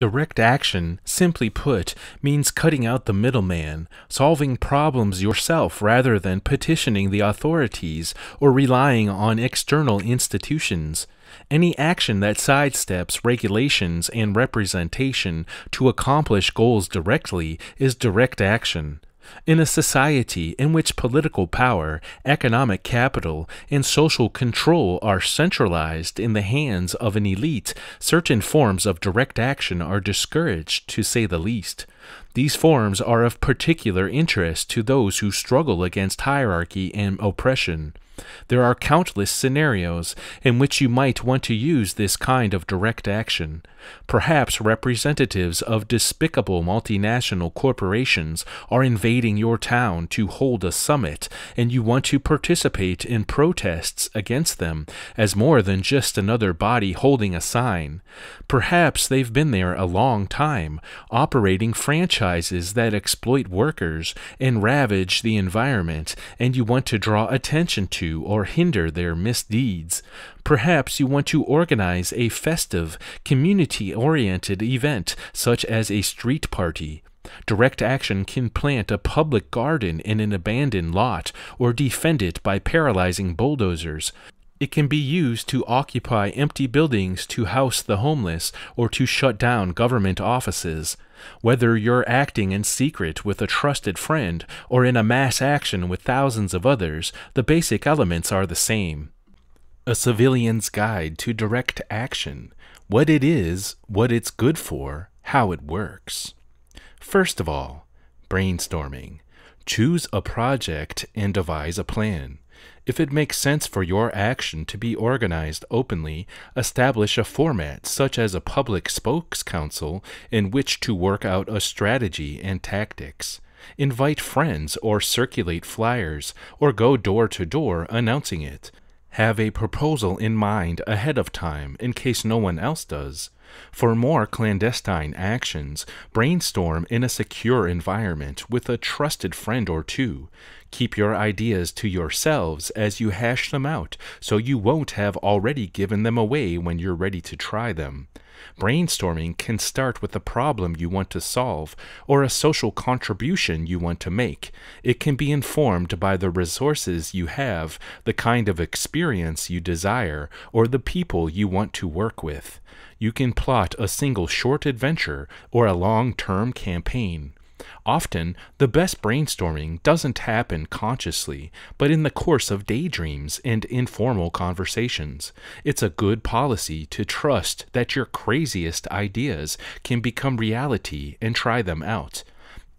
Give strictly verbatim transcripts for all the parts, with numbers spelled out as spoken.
Direct action, simply put, means cutting out the middleman, solving problems yourself rather than petitioning the authorities or relying on external institutions. Any action that sidesteps regulations and representation to accomplish goals directly is direct action. In a society in which political power, economic capital, and social control are centralized in the hands of an elite, certain forms of direct action are discouraged, to say the least. These forms are of particular interest to those who struggle against hierarchy and oppression. There are countless scenarios in which you might want to use this kind of direct action. Perhaps representatives of despicable multinational corporations are invading your town to hold a summit, and you want to participate in protests against them as more than just another body holding a sign. Perhaps they've been there a long time, operating franchises that exploit workers and ravage the environment, and you want to draw attention to or hinder their misdeeds. Perhaps you want to organize a festive, community-oriented event, such as a street party. Direct action can plant a public garden in an abandoned lot or defend it by paralyzing bulldozers. It can be used to occupy empty buildings to house the homeless or to shut down government offices. Whether you're acting in secret with a trusted friend or in a mass action with thousands of others, the basic elements are the same. A Civilian's Guide to Direct Action: What It Is, What It's Good For, How It Works. First of all, brainstorming. Choose a project and devise a plan. If it makes sense for your action to be organized openly, establish a format such as a public spokes council in which to work out a strategy and tactics. Invite friends or circulate flyers or go door to door announcing it. Have a proposal in mind ahead of time in case no one else does. For more clandestine actions, brainstorm in a secure environment with a trusted friend or two. Keep your ideas to yourselves as you hash them out, so you won't have already given them away when you're ready to try them. Brainstorming can start with a problem you want to solve or a social contribution you want to make. It can be informed by the resources you have, the kind of experience you desire, or the people you want to work with. You can plot a single short adventure or a long-term campaign. Often, the best brainstorming doesn't happen consciously, but in the course of daydreams and informal conversations. It's a good policy to trust that your craziest ideas can become reality and try them out.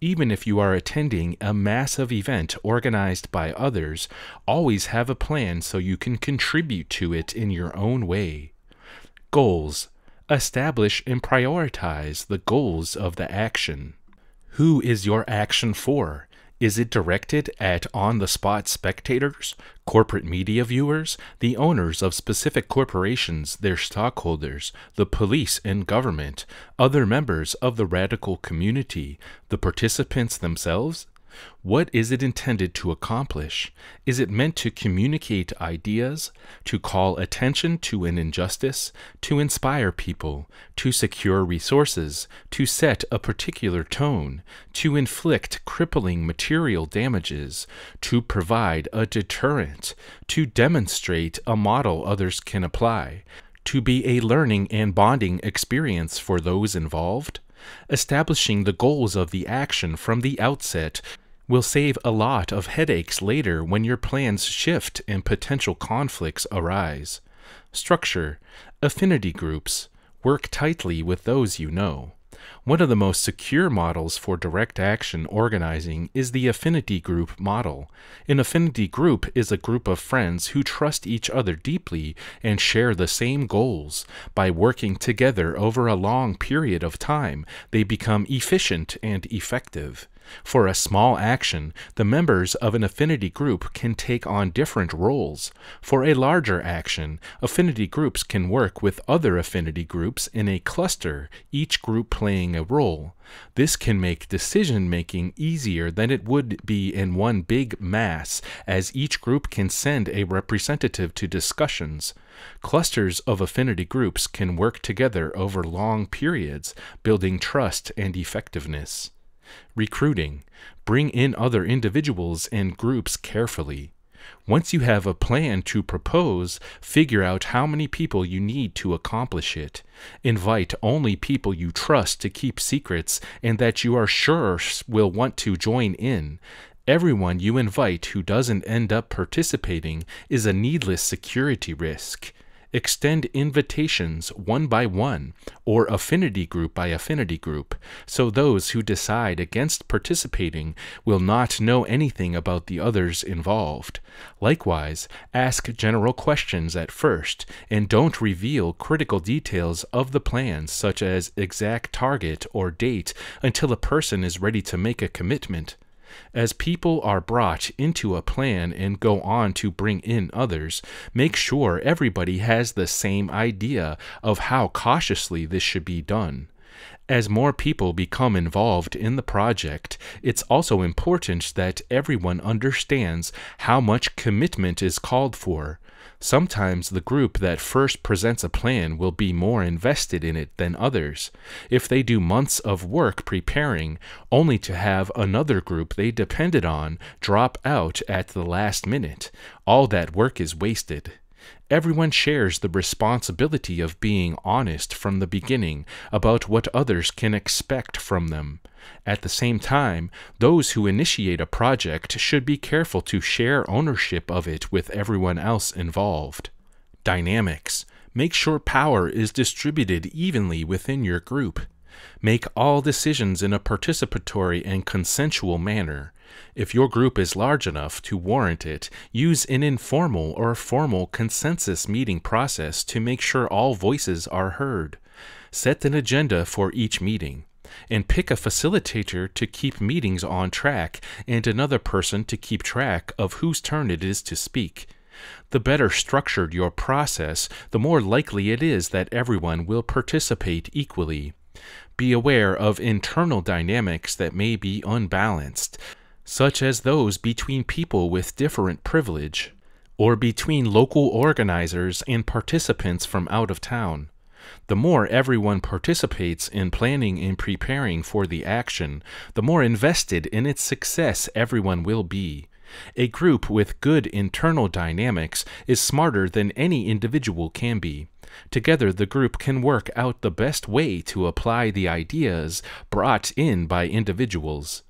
Even if you are attending a massive event organized by others, always have a plan so you can contribute to it in your own way. Goals. Establish and prioritize the goals of the action. Who is your action for? Is it directed at on-the-spot spectators, corporate media viewers, the owners of specific corporations, their stockholders, the police and government, other members of the radical community, the participants themselves? What is it intended to accomplish? Is it meant to communicate ideas, to call attention to an injustice, to inspire people, to secure resources, to set a particular tone, to inflict crippling material damages, to provide a deterrent, to demonstrate a model others can apply, to be a learning and bonding experience for those involved? Establishing the goals of the action from the outset will save a lot of headaches later when your plans shift and potential conflicts arise. Structure. Affinity groups. Work tightly with those you know. One of the most secure models for direct action organizing is the affinity group model. An affinity group is a group of friends who trust each other deeply and share the same goals. By working together over a long period of time, they become efficient and effective. For a small action, the members of an affinity group can take on different roles. For a larger action, affinity groups can work with other affinity groups in a cluster, each group playing a role. This can make decision-making easier than it would be in one big mass, as each group can send a representative to discussions. Clusters of affinity groups can work together over long periods, building trust and effectiveness. Recruiting. Bring in other individuals and groups carefully. Once you have a plan to propose, figure out how many people you need to accomplish it. Invite only people you trust to keep secrets and that you are sure will want to join in. Everyone you invite who doesn't end up participating is a needless security risk. Extend invitations one by one, or affinity group by affinity group, so those who decide against participating will not know anything about the others involved. Likewise, ask general questions at first, and don't reveal critical details of the plans such as exact target or date until a person is ready to make a commitment. As people are brought into a plan and go on to bring in others, make sure everybody has the same idea of how cautiously this should be done. As more people become involved in the project, it's also important that everyone understands how much commitment is called for. Sometimes the group that first presents a plan will be more invested in it than others, if they do months of work preparing, only to have another group they depended on drop out at the last minute. All that work is wasted. Everyone shares the responsibility of being honest from the beginning about what others can expect from them. At the same time, those who initiate a project should be careful to share ownership of it with everyone else involved. Dynamics. Make sure power is distributed evenly within your group. Make all decisions in a participatory and consensual manner. If your group is large enough to warrant it, use an informal or formal consensus meeting process to make sure all voices are heard. Set an agenda for each meeting, and pick a facilitator to keep meetings on track and another person to keep track of whose turn it is to speak. The better structured your process, the more likely it is that everyone will participate equally. Be aware of internal dynamics that may be unbalanced, such as those between people with different privilege, or between local organizers and participants from out of town. The more everyone participates in planning and preparing for the action, the more invested in its success everyone will be. A group with good internal dynamics is smarter than any individual can be. Together, the group can work out the best way to apply the ideas brought in by individuals.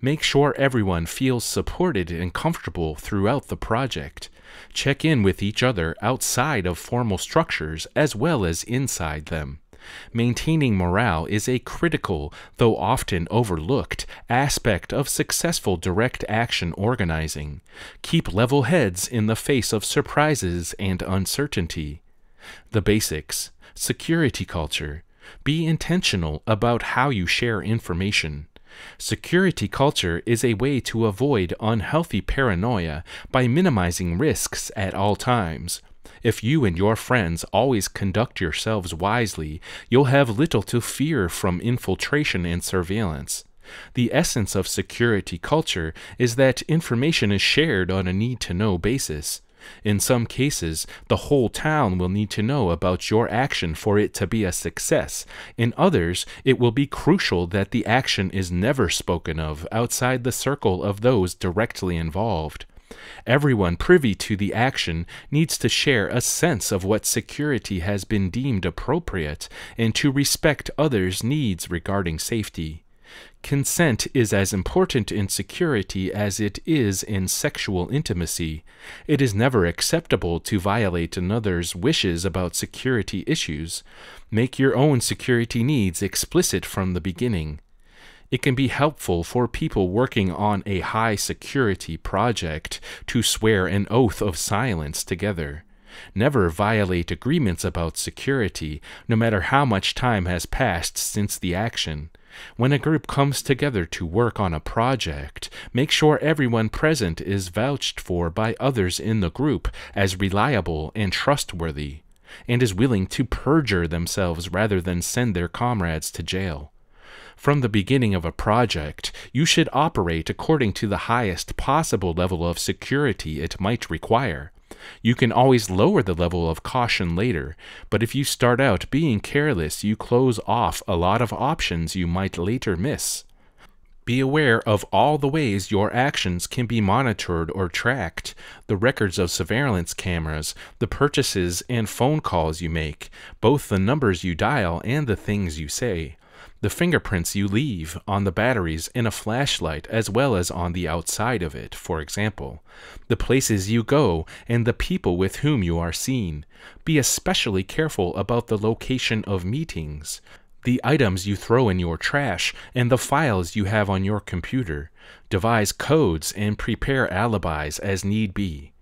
Make sure everyone feels supported and comfortable throughout the project. Check in with each other outside of formal structures as well as inside them. Maintaining morale is a critical, though often overlooked, aspect of successful direct action organizing. Keep level heads in the face of surprises and uncertainty. The basics. Security culture. Be intentional about how you share information. Security culture is a way to avoid unhealthy paranoia by minimizing risks at all times. If you and your friends always conduct yourselves wisely, you'll have little to fear from infiltration and surveillance. The essence of security culture is that information is shared on a need-to-know basis. In some cases, the whole town will need to know about your action for it to be a success. In others, it will be crucial that the action is never spoken of outside the circle of those directly involved. Everyone privy to the action needs to share a sense of what security has been deemed appropriate and to respect others' needs regarding safety. Consent is as important in security as it is in sexual intimacy. It is never acceptable to violate another's wishes about security issues. Make your own security needs explicit from the beginning. It can be helpful for people working on a high security project to swear an oath of silence together. never violate agreements about security, no matter how much time has passed since the action. When a group comes together to work on a project, make sure everyone present is vouched for by others in the group as reliable and trustworthy, and is willing to perjure themselves rather than send their comrades to jail. From the beginning of a project, you should operate according to the highest possible level of security it might require. You can always lower the level of caution later, but if you start out being careless, you close off a lot of options you might later miss. Be aware of all the ways your actions can be monitored or tracked, the records of surveillance cameras, the purchases and phone calls you make, both the numbers you dial and the things you say, the fingerprints you leave on the batteries in a flashlight as well as on the outside of it, for example, the places you go and the people with whom you are seen. Be especially careful about the location of meetings, the items you throw in your trash, and the files you have on your computer. Devise codes and prepare alibis as need be.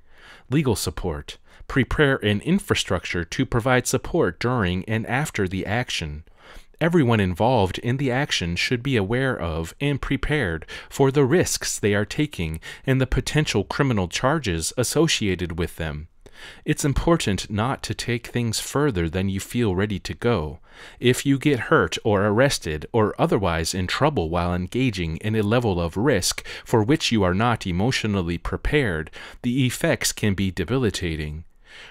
Legal support. Prepare an infrastructure to provide support during and after the action. Everyone involved in the action should be aware of and prepared for the risks they are taking and the potential criminal charges associated with them. It's important not to take things further than you feel ready to go. If you get hurt or arrested or otherwise in trouble while engaging in a level of risk for which you are not emotionally prepared, the effects can be debilitating.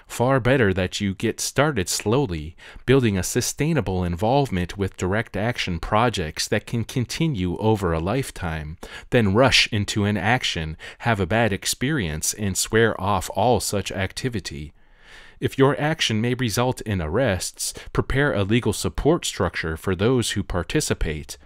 Far better that you get started slowly, building a sustainable involvement with direct action projects that can continue over a lifetime, than rush into an action, have a bad experience, and swear off all such activity. If your action may result in arrests, prepare a legal support structure for those who participate.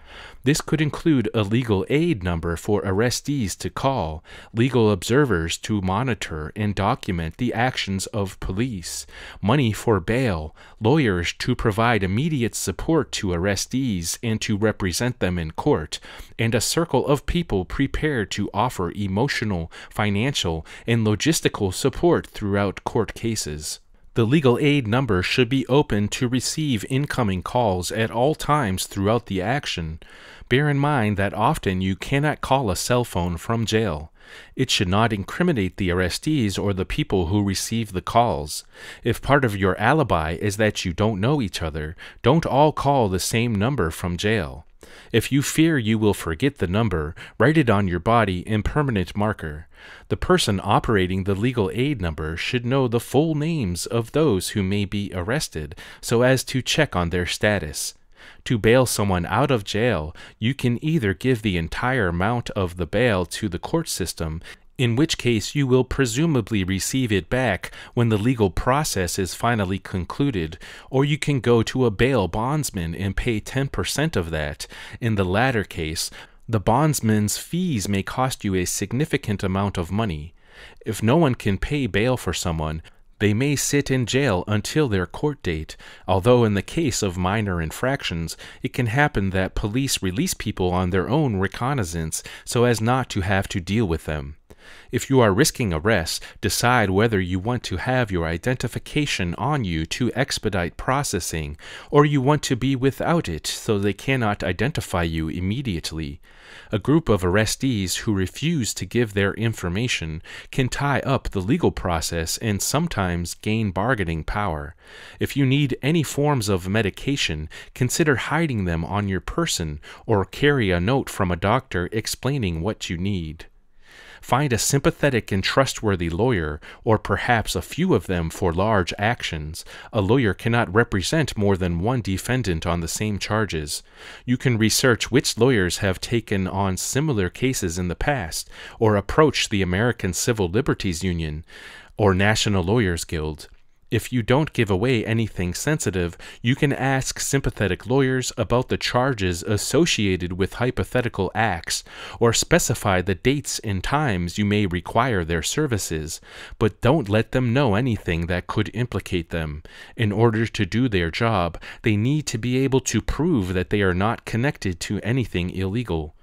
This could include a legal aid number for arrestees to call, legal observers to monitor and document the actions of police, money for bail, lawyers to provide immediate support to arrestees and to represent them in court, and a circle of people prepared to offer emotional, financial, and logistical support throughout court cases. The legal aid number should be open to receive incoming calls at all times throughout the action. Bear in mind that often you cannot call a cell phone from jail. It should not incriminate the arrestees or the people who receive the calls. If part of your alibi is that you don't know each other, don't all call the same number from jail. If you fear you will forget the number, write it on your body in permanent marker. The person operating the legal aid number should know the full names of those who may be arrested so as to check on their status. To bail someone out of jail, you can either give the entire amount of the bail to the court system, in which case you will presumably receive it back when the legal process is finally concluded, or you can go to a bail bondsman and pay ten percent of that. In the latter case, the bondsman's fees may cost you a significant amount of money. If no one can pay bail for someone, they may sit in jail until their court date, although in the case of minor infractions, it can happen that police release people on their own recognizance so as not to have to deal with them. If you are risking arrest, decide whether you want to have your identification on you to expedite processing, or you want to be without it so they cannot identify you immediately. A group of arrestees who refuse to give their information can tie up the legal process and sometimes gain bargaining power. If you need any forms of medication, consider hiding them on your person or carry a note from a doctor explaining what you need. Find a sympathetic and trustworthy lawyer, or perhaps a few of them for large actions. A lawyer cannot represent more than one defendant on the same charges. You can research which lawyers have taken on similar cases in the past, or approach the American Civil Liberties Union or National Lawyers Guild. If you don't give away anything sensitive, you can ask sympathetic lawyers about the charges associated with hypothetical acts, or specify the dates and times you may require their services, but don't let them know anything that could implicate them. In order to do their job, they need to be able to prove that they are not connected to anything illegal.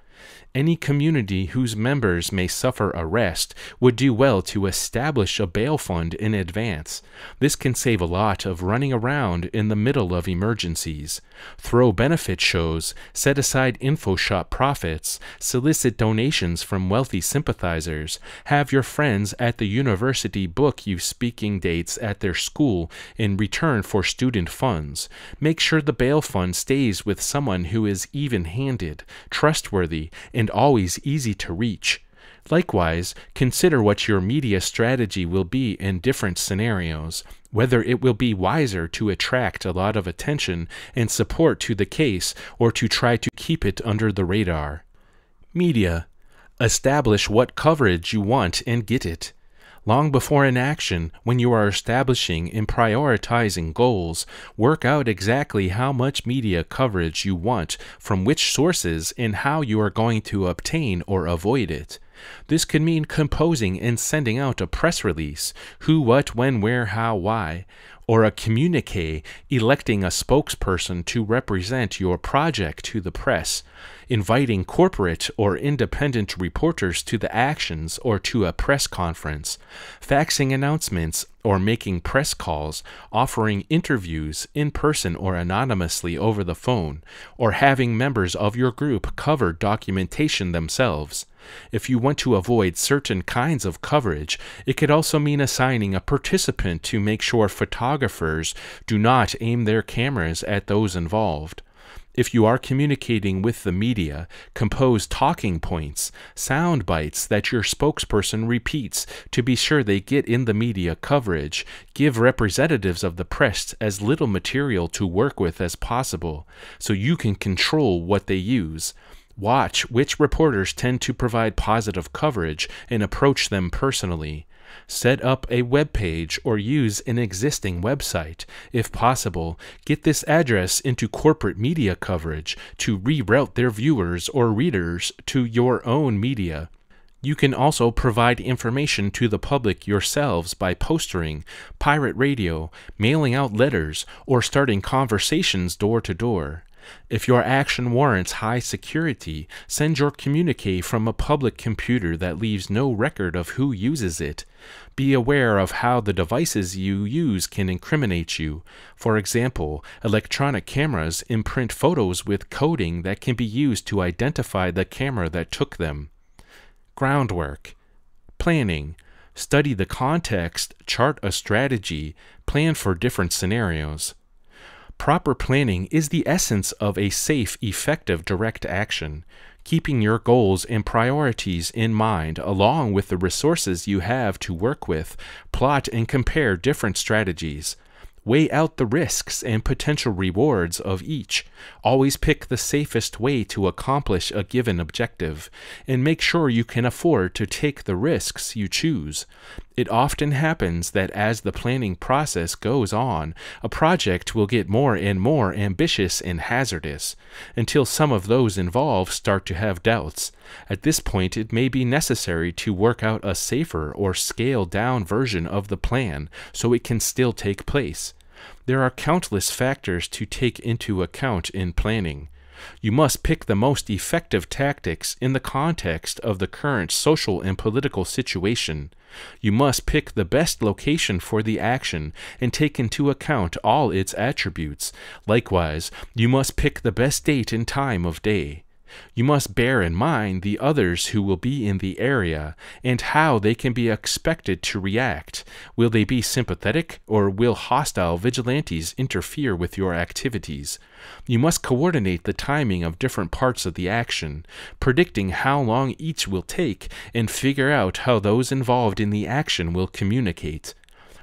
Any community whose members may suffer arrest would do well to establish a bail fund in advance. This can save a lot of running around in the middle of emergencies. Throw benefit shows, set aside info shop profits, solicit donations from wealthy sympathizers, have your friends at the university book you speaking dates at their school in return for student funds. Make sure the bail fund stays with someone who is even-handed, trustworthy, and always easy to reach. Likewise, consider what your media strategy will be in different scenarios, whether it will be wiser to attract a lot of attention and support to the case or to try to keep it under the radar. Media. Establish what coverage you want and get it. Long before an action, when you are establishing and prioritizing goals, work out exactly how much media coverage you want, from which sources, and how you are going to obtain or avoid it. This could mean composing and sending out a press release, who, what, when, where, how, why, or a communique, electing a spokesperson to represent your project to the press, inviting corporate or independent reporters to the actions or to a press conference, faxing announcements or making press calls, offering interviews in person or anonymously over the phone, or having members of your group cover documentation themselves. If you want to avoid certain kinds of coverage, it could also mean assigning a participant to make sure photographers do not aim their cameras at those involved. If you are communicating with the media, compose talking points, sound bites that your spokesperson repeats to be sure they get in the media coverage. Give representatives of the press as little material to work with as possible, so you can control what they use. Watch which reporters tend to provide positive coverage and approach them personally. Set up a web page or use an existing website. If possible, get this address into corporate media coverage to reroute their viewers or readers to your own media. You can also provide information to the public yourselves by postering, pirate radio, mailing out letters, or starting conversations door to door. If your action warrants high security, send your communique from a public computer that leaves no record of who uses it. Be aware of how the devices you use can incriminate you. For example, electronic cameras imprint photos with coding that can be used to identify the camera that took them. Groundwork. Planning. Study the context, chart a strategy, plan for different scenarios. Proper planning is the essence of a safe, effective direct action. Keeping your goals and priorities in mind, along with the resources you have to work with, plot and compare different strategies. Weigh out the risks and potential rewards of each. Always pick the safest way to accomplish a given objective, and make sure you can afford to take the risks you choose. It often happens that as the planning process goes on, a project will get more and more ambitious and hazardous, until some of those involved start to have doubts. At this point, it may be necessary to work out a safer or scaled-down version of the plan so it can still take place. There are countless factors to take into account in planning. You must pick the most effective tactics in the context of the current social and political situation. You must pick the best location for the action and take into account all its attributes. Likewise, you must pick the best date and time of day. You must bear in mind the others who will be in the area and how they can be expected to react. Will they be sympathetic, or will hostile vigilantes interfere with your activities? You must coordinate the timing of different parts of the action, predicting how long each will take, and figure out how those involved in the action will communicate.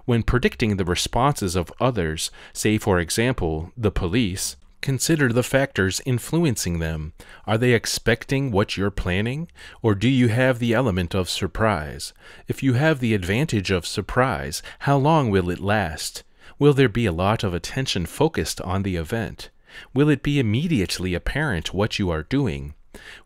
When predicting the responses of others, say for example, the police, consider the factors influencing them. Are they expecting what you're planning, or do you have the element of surprise? If you have the advantage of surprise, how long will it last? Will there be a lot of attention focused on the event? Will it be immediately apparent what you are doing?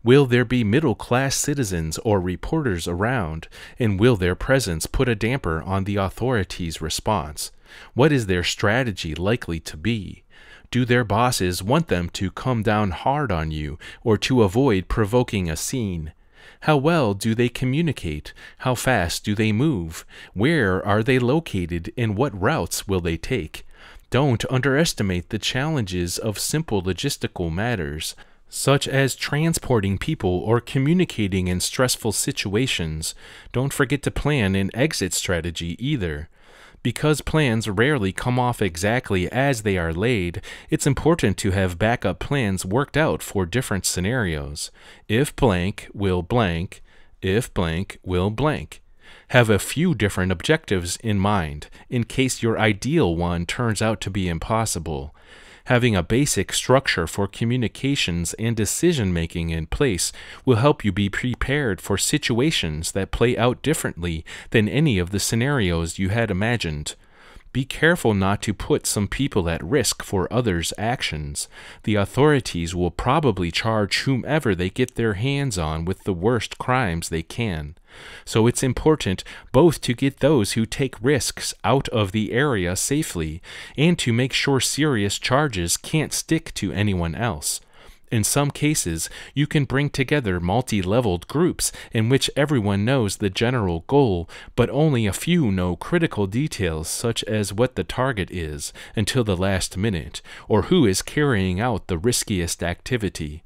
Will there be middle-class citizens or reporters around, and will their presence put a damper on the authorities' response? What is their strategy likely to be? Do their bosses want them to come down hard on you or to avoid provoking a scene? How well do they communicate? How fast do they move? Where are they located and what routes will they take? Don't underestimate the challenges of simple logistical matters, such as transporting people or communicating in stressful situations. Don't forget to plan an exit strategy either. Because plans rarely come off exactly as they are laid, it's important to have backup plans worked out for different scenarios. If blank will blank, if blank will blank. Have a few different objectives in mind, in case your ideal one turns out to be impossible. Having a basic structure for communications and decision-making in place will help you be prepared for situations that play out differently than any of the scenarios you had imagined. Be careful not to put some people at risk for others' actions. The authorities will probably charge whomever they get their hands on with the worst crimes they can. So it's important both to get those who take risks out of the area safely and to make sure serious charges can't stick to anyone else. In some cases, you can bring together multi-leveled groups in which everyone knows the general goal, but only a few know critical details such as what the target is until the last minute, or who is carrying out the riskiest activity.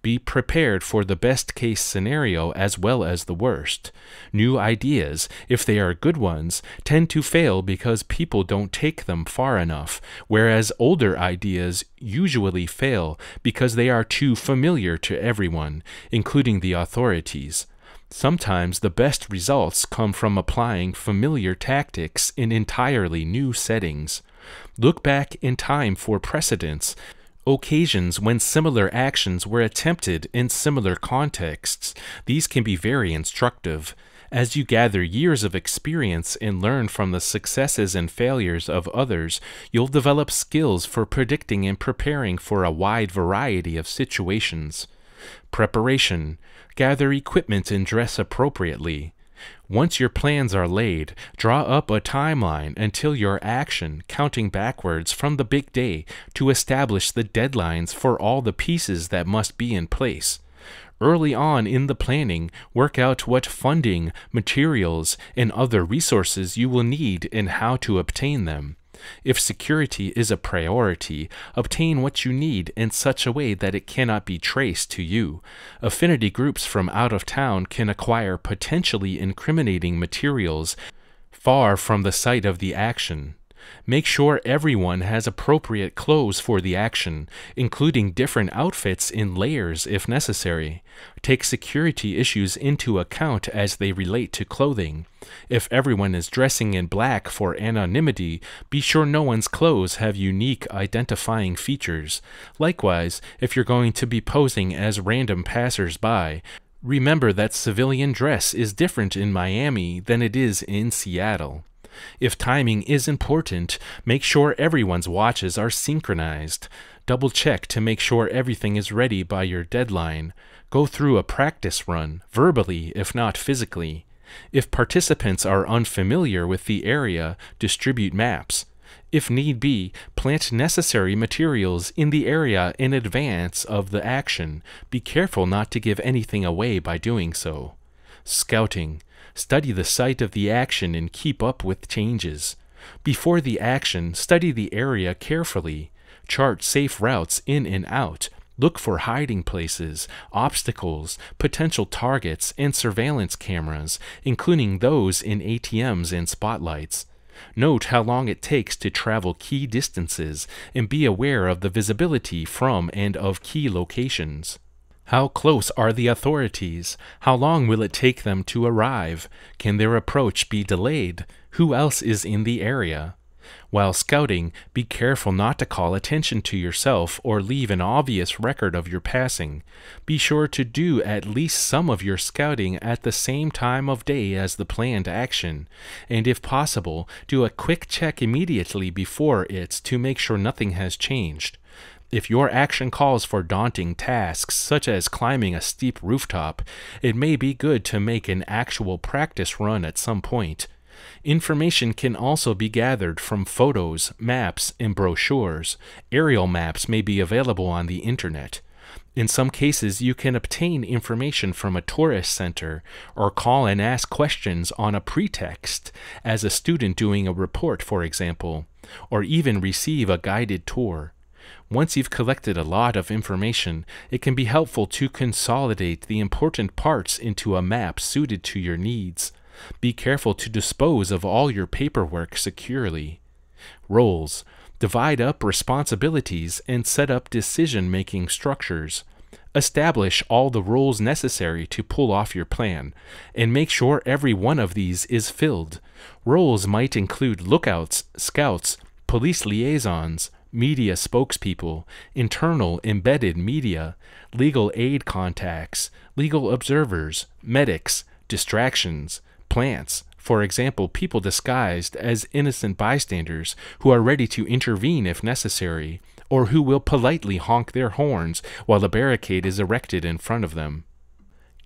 Be prepared for the best-case scenario as well as the worst. New ideas, if they are good ones, tend to fail because people don't take them far enough, whereas older ideas usually fail because they are too familiar to everyone, including the authorities. Sometimes the best results come from applying familiar tactics in entirely new settings. Look back in time for precedents, occasions when similar actions were attempted in similar contexts. These can be very instructive. As you gather years of experience and learn from the successes and failures of others, you'll develop skills for predicting and preparing for a wide variety of situations. Preparation. Gather equipment and dress appropriately. Once your plans are laid, draw up a timeline until your action, counting backwards from the big day, to establish the deadlines for all the pieces that must be in place. Early on in the planning, work out what funding, materials, and other resources you will need and how to obtain them. If security is a priority, obtain what you need in such a way that it cannot be traced to you. Affinity groups from out of town can acquire potentially incriminating materials far from the site of the action. Make sure everyone has appropriate clothes for the action, including different outfits in layers if necessary. Take security issues into account as they relate to clothing. If everyone is dressing in black for anonymity, be sure no one's clothes have unique identifying features. Likewise, if you're going to be posing as random passers-by, remember that civilian dress is different in Miami than it is in Seattle. If timing is important, make sure everyone's watches are synchronized. Double-check to make sure everything is ready by your deadline. Go through a practice run, verbally if not physically. If participants are unfamiliar with the area, distribute maps. If need be, plant necessary materials in the area in advance of the action. Be careful not to give anything away by doing so. Scouting. Study the site of the action and keep up with changes. Before the action, study the area carefully. Chart safe routes in and out. Look for hiding places, obstacles, potential targets, and surveillance cameras, including those in A T Ms and spotlights. Note how long it takes to travel key distances and be aware of the visibility from and of key locations. How close are the authorities? How long will it take them to arrive? Can their approach be delayed? Who else is in the area? While scouting, be careful not to call attention to yourself or leave an obvious record of your passing. Be sure to do at least some of your scouting at the same time of day as the planned action, and if possible, do a quick check immediately before it to make sure nothing has changed. If your action calls for daunting tasks, such as climbing a steep rooftop, it may be good to make an actual practice run at some point. Information can also be gathered from photos, maps, and brochures. Aerial maps may be available on the internet. In some cases, you can obtain information from a tourist center or call and ask questions on a pretext, as a student doing a report, for example, or even receive a guided tour. Once you've collected a lot of information, it can be helpful to consolidate the important parts into a map suited to your needs. Be careful to dispose of all your paperwork securely. Roles. Divide up responsibilities and set up decision-making structures. Establish all the roles necessary to pull off your plan, and make sure every one of these is filled. Roles might include lookouts, scouts, police liaisons, media spokespeople, internal embedded media, legal aid contacts, legal observers, medics, distractions, plants, for example, people disguised as innocent bystanders who are ready to intervene if necessary, or who will politely honk their horns while a barricade is erected in front of them.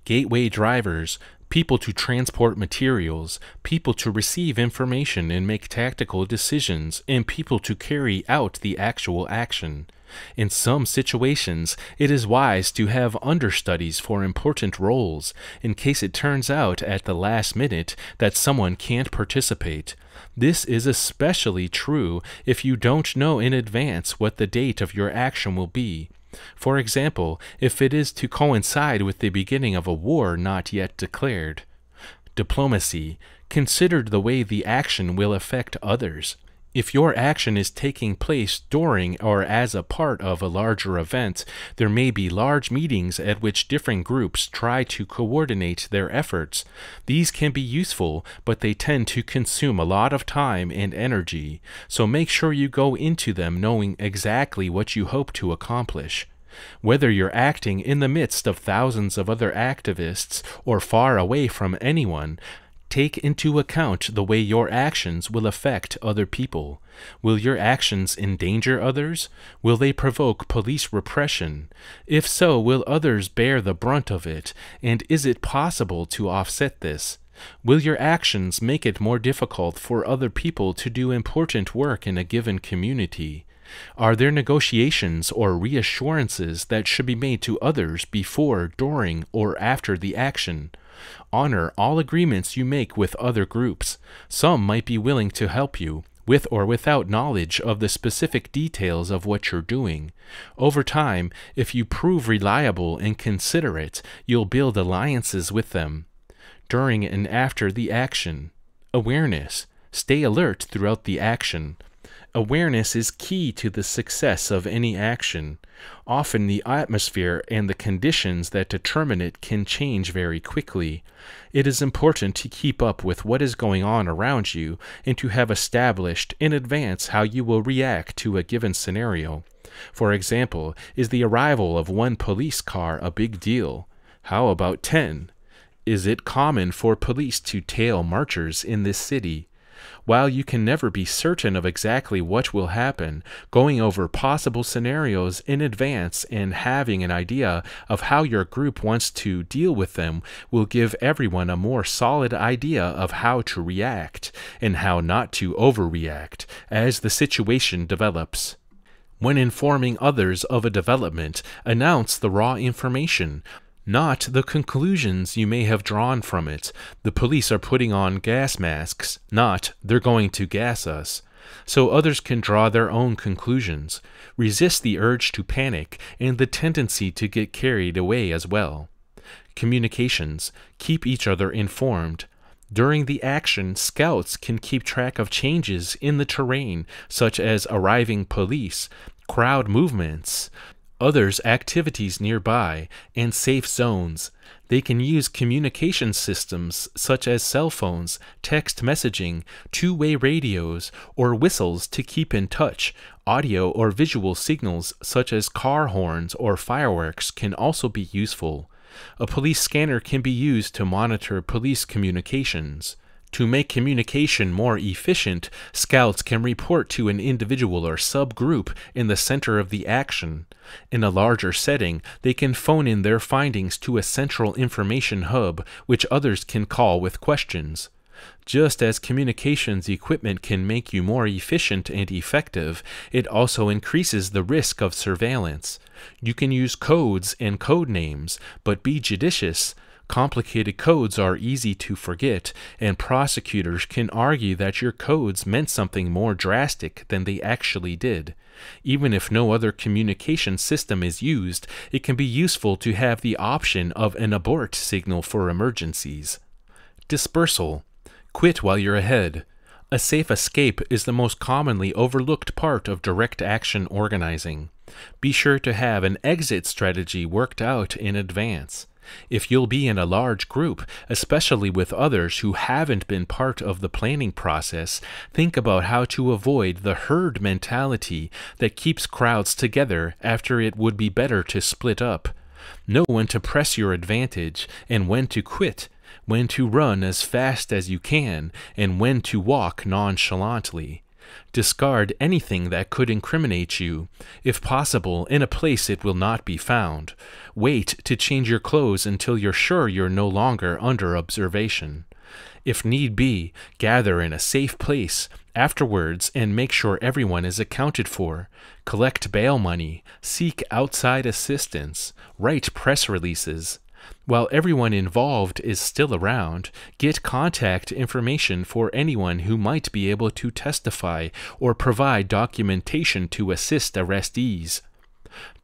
Gateway drivers, people to transport materials, people to receive information and make tactical decisions, and people to carry out the actual action. In some situations, it is wise to have understudies for important roles, in case it turns out at the last minute that someone can't participate. This is especially true if you don't know in advance what the date of your action will be. For example, if it is to coincide with the beginning of a war not yet declared. Diplomacy. Consider the way the action will affect others. If your action is taking place during or as a part of a larger event, there may be large meetings at which different groups try to coordinate their efforts. These can be useful, but they tend to consume a lot of time and energy, so make sure you go into them knowing exactly what you hope to accomplish. Whether you're acting in the midst of thousands of other activists or far away from anyone, take into account the way your actions will affect other people. Will your actions endanger others? Will they provoke police repression? If so, will others bear the brunt of it, and is it possible to offset this? Will your actions make it more difficult for other people to do important work in a given community? Are there negotiations or reassurances that should be made to others before, during, or after the action? Honor all agreements you make with other groups. Some might be willing to help you, with or without knowledge of the specific details of what you're doing. Over time, if you prove reliable and considerate, you'll build alliances with them. During and after the action. Awareness. Stay alert throughout the action. Awareness is key to the success of any action. Often the atmosphere and the conditions that determine it can change very quickly. It is important to keep up with what is going on around you and to have established in advance how you will react to a given scenario. For example, is the arrival of one police car a big deal? How about ten? Is it common for police to tail marchers in this city? While you can never be certain of exactly what will happen, going over possible scenarios in advance and having an idea of how your group wants to deal with them will give everyone a more solid idea of how to react and how not to overreact as the situation develops. When informing others of a development, announce the raw information, not the conclusions you may have drawn from it. The police are putting on gas masks, not they're going to gas us, so others can draw their own conclusions. Resist the urge to panic and the tendency to get carried away as well. Communications. Keep each other informed. During the action, scouts can keep track of changes in the terrain, such as arriving police, crowd movements, others' activities nearby, and safe zones. They can use communication systems such as cell phones, text messaging, two-way radios, or whistles to keep in touch. Audio or visual signals such as car horns or fireworks can also be useful. A police scanner can be used to monitor police communications. To make communication more efficient, scouts can report to an individual or subgroup in the center of the action. In a larger setting, they can phone in their findings to a central information hub, which others can call with questions. Just as communications equipment can make you more efficient and effective, it also increases the risk of surveillance. You can use codes and code names, but be judicious. Complicated codes are easy to forget, and prosecutors can argue that your codes meant something more drastic than they actually did. Even if no other communication system is used, it can be useful to have the option of an abort signal for emergencies. Dispersal. Quit while you're ahead. A safe escape is the most commonly overlooked part of direct action organizing. Be sure to have an exit strategy worked out in advance. If you'll be in a large group, especially with others who haven't been part of the planning process, think about how to avoid the herd mentality that keeps crowds together after it would be better to split up. Know when to press your advantage and when to quit, when to run as fast as you can, and when to walk nonchalantly. Discard anything that could incriminate you. If possible, in a place it will not be found. Wait to change your clothes until you're sure you're no longer under observation. If need be, gather in a safe place afterwards and make sure everyone is accounted for. Collect bail money. Seek outside assistance. Write press releases. While everyone involved is still around, get contact information for anyone who might be able to testify or provide documentation to assist arrestees.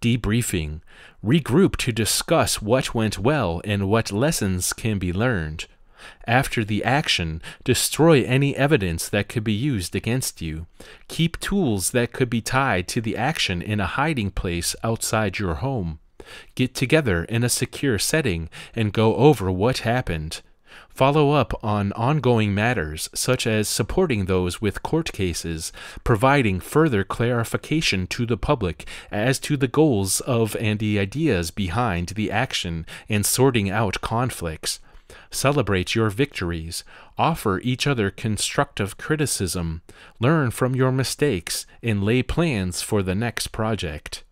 Debriefing. Regroup to discuss what went well and what lessons can be learned. After the action, destroy any evidence that could be used against you. Keep tools that could be tied to the action in a hiding place outside your home. Get together in a secure setting and go over what happened. Follow up on ongoing matters, such as supporting those with court cases, providing further clarification to the public as to the goals of and the ideas behind the action, and sorting out conflicts. Celebrate your victories. Offer each other constructive criticism. Learn from your mistakes and lay plans for the next project.